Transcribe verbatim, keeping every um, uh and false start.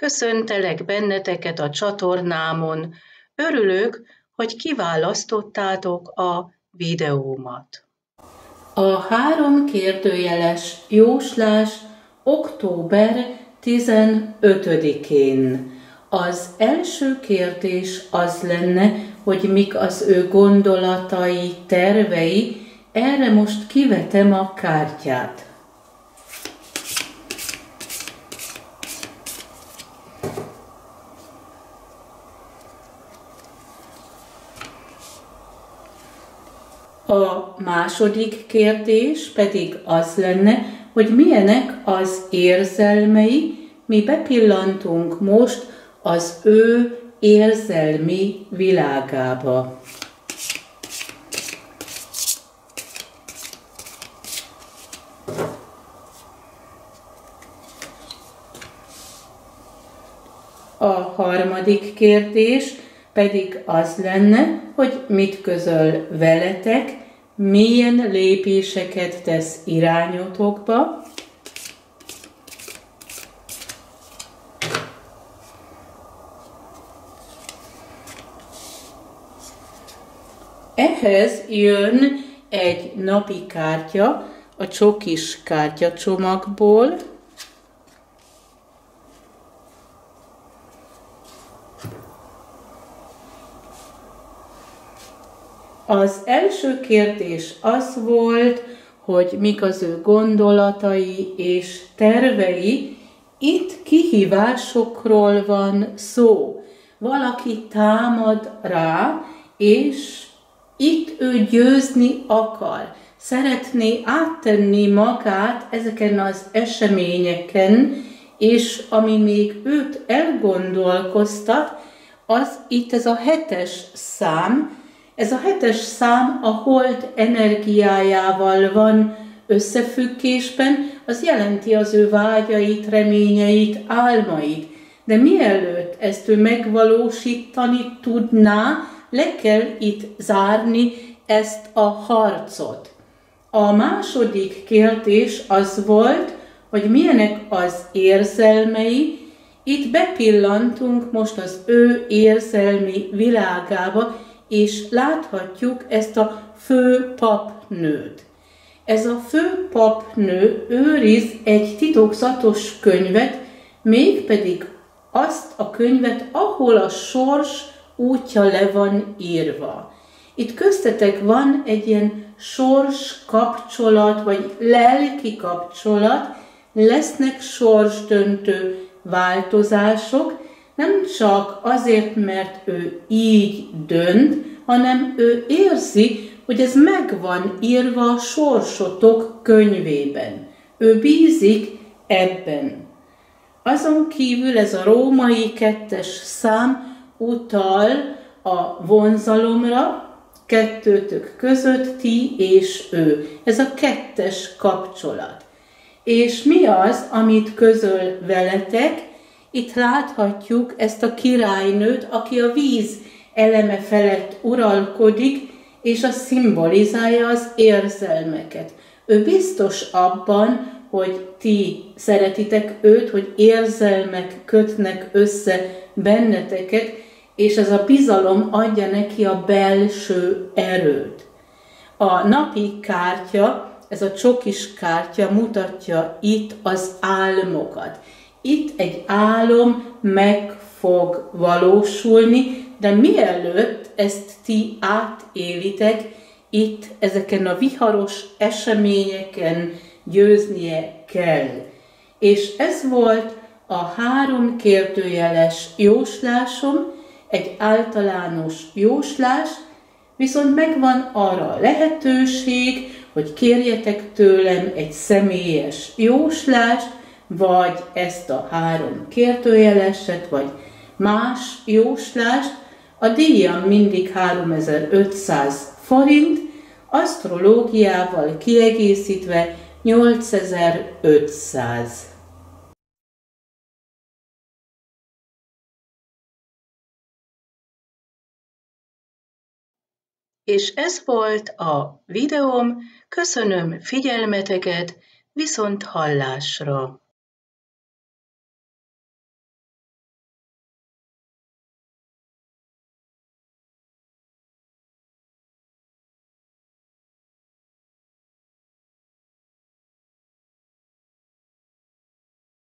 Köszöntelek benneteket a csatornámon. Örülök, hogy kiválasztottátok a videómat. A három kérdőjeles jóslás október tizenötödikén. Az első kérdés az lenne, hogy mik az ő gondolatai, tervei. Erre most kivetem a kártyát. A második kérdés pedig az lenne, hogy milyenek az érzelmei, mi bepillantunk most az ő érzelmi világába. A harmadik kérdés pedig az lenne, hogy mit közöl veletek, milyen lépéseket tesz irányotokba. Ehhez jön egy napi kártya a csokis kártyacsomagból. Az első kérdés az volt, hogy mik az ő gondolatai és tervei. Itt kihívásokról van szó. Valaki támad rá, és itt ő győzni akar. Szeretné áttenni magát ezeken az eseményeken, és ami még őt elgondolkoztat, az itt ez a hetes szám. Ez a hetes szám a hold energiájával van összefüggésben, az jelenti az ő vágyait, reményeit, álmait. De mielőtt ezt ő megvalósítani tudná, le kell itt zárni ezt a harcot. A második kérdés az volt, hogy milyenek az érzelmei. Itt bepillantunk most az ő érzelmi világába, és láthatjuk ezt a főpapnőt. Ez a főpapnő őriz egy titokzatos könyvet, mégpedig azt a könyvet, ahol a sors útja le van írva. Itt köztetek van egy ilyen sors kapcsolat, vagy lelki kapcsolat, lesznek sorsdöntő változások, nem csak azért, mert ő így dönt, hanem ő érzi, hogy ez meg van írva a sorsotok könyvében. Ő bízik ebben. Azon kívül ez a római kettes szám utal a vonzalomra, kettőtök között, ti és ő. Ez a kettes kapcsolat. És mi az, amit közöl veletek? Itt láthatjuk ezt a királynőt, aki a víz eleme felett uralkodik, és az szimbolizálja az érzelmeket. Ő biztos abban, hogy ti szeretitek őt, hogy érzelmek kötnek össze benneteket, és ez a bizalom adja neki a belső erőt. A napi kártya, ez a csokis kártya mutatja itt az álmokat. Itt egy álom meg fog valósulni, de mielőtt ezt ti átélitek, itt ezeken a viharos eseményeken győznie kell. És ez volt a három kérdőjeles jóslásom, egy általános jóslás, viszont megvan arra a lehetőség, hogy kérjetek tőlem egy személyes jóslást, vagy ezt a három kérdőjeleset, vagy más jóslást. A díjam mindig háromezer-ötszáz forint, asztrológiával kiegészítve nyolcezer-ötszáz. És ez volt a videóm, köszönöm figyelmeteket, viszont hallásra!